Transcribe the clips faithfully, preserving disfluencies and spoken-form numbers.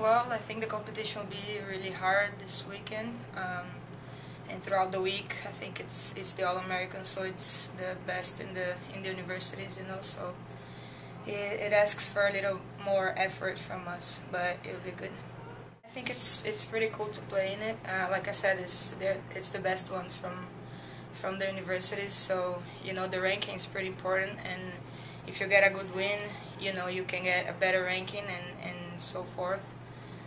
Well, I think the competition will be really hard this weekend, um, and throughout the week. I think it's it's the All-American, so it's the best in the in the universities, you know. So it, it asks for a little more effort from us, but it'll be good. I think it's it's pretty cool to play in it. Uh, like I said, it's it's the best ones from from the universities, so you know the ranking is pretty important, and if you get a good win, you know you can get a better ranking and and so forth.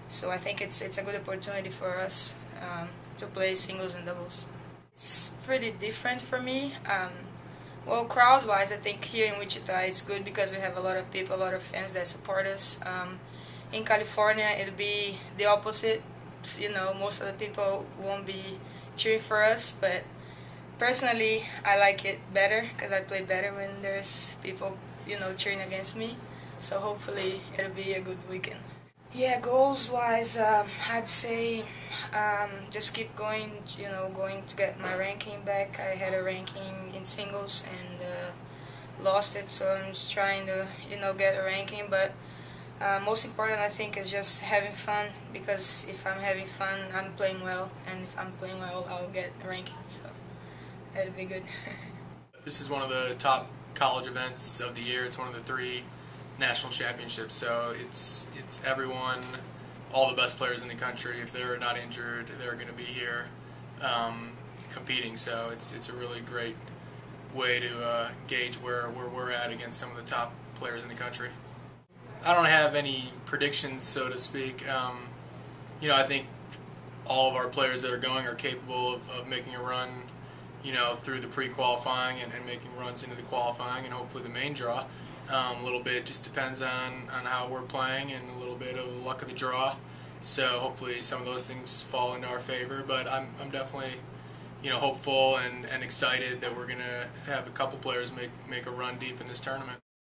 So I think it's it's a good opportunity for us um, to play singles and doubles. It's pretty different for me. Um, well, crowd-wise, I think here in Wichita it's good because we have a lot of people, a lot of fans that support us. Um, in California, it'll be the opposite. You know, most of the people won't be cheering for us. But personally, I like it better because I play better when there's people, you know, cheering against me. So hopefully, it'll be a good weekend. Yeah, goals-wise, um, I'd say um, just keep going, you know, going to get my ranking back. I had a ranking in singles and uh, lost it, so I'm just trying to, you know, get a ranking. But uh, most important, I think, is just having fun, because if I'm having fun, I'm playing well, and if I'm playing well, I'll get a ranking, so that'll be good. This is one of the top college events of the year. It's one of the three national championships, so it's it's everyone, all the best players in the country. If they're not injured, they're going to be here um, competing. So it's it's a really great way to uh, gauge where, where we're at against some of the top players in the country. I don't have any predictions, so to speak. Um, you know, I think all of our players that are going are capable of, of making a run, you know, through the pre-qualifying and, and making runs into the qualifying and hopefully the main draw. Um, a little bit just depends on, on how we're playing and a little bit of the luck of the draw. So hopefully some of those things fall into our favor. But I'm, I'm definitely, you know, hopeful and, and excited that we're going to have a couple players make, make a run deep in this tournament.